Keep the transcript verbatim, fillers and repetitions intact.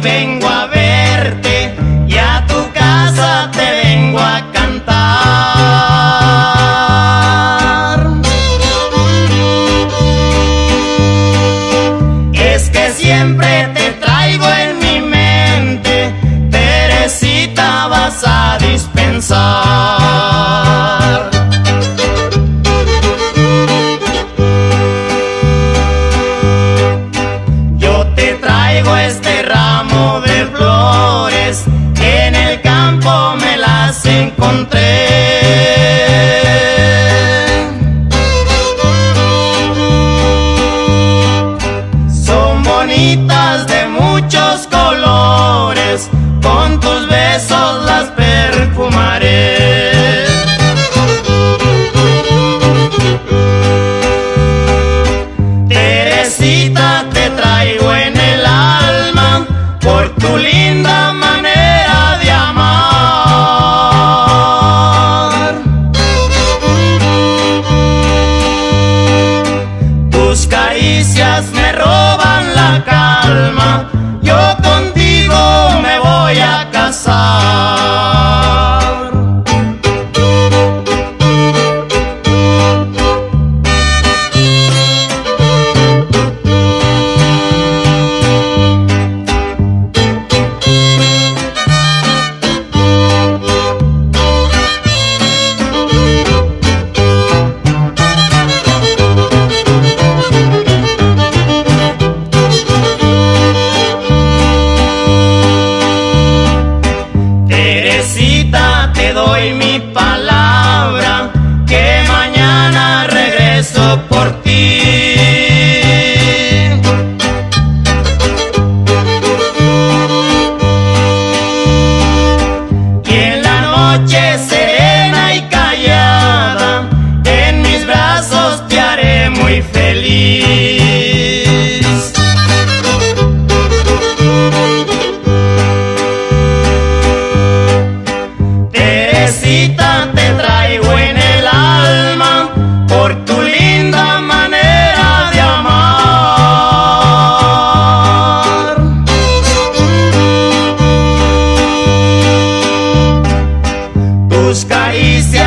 veces vengo a verte y a tu casa te vengo a cantar. Es que siempre te traigo en mi mente, Teresita vas a dispensar. Este ramo de flores en el campo me las encontré. Son bonitas de muchos colores, con tus besos las perfumaré. Teresita, te traigo en el alma por tu linda manera de amar. Tus caricias me roban la calma, yo contigo me voy a casar. Teresita, te doy mi palabra que mañana regreso por ti. Y en la noche serena y callada, en mis brazos te haré muy feliz. Teresita, te traigo en el alma por tu linda manera de amar. Tus caricias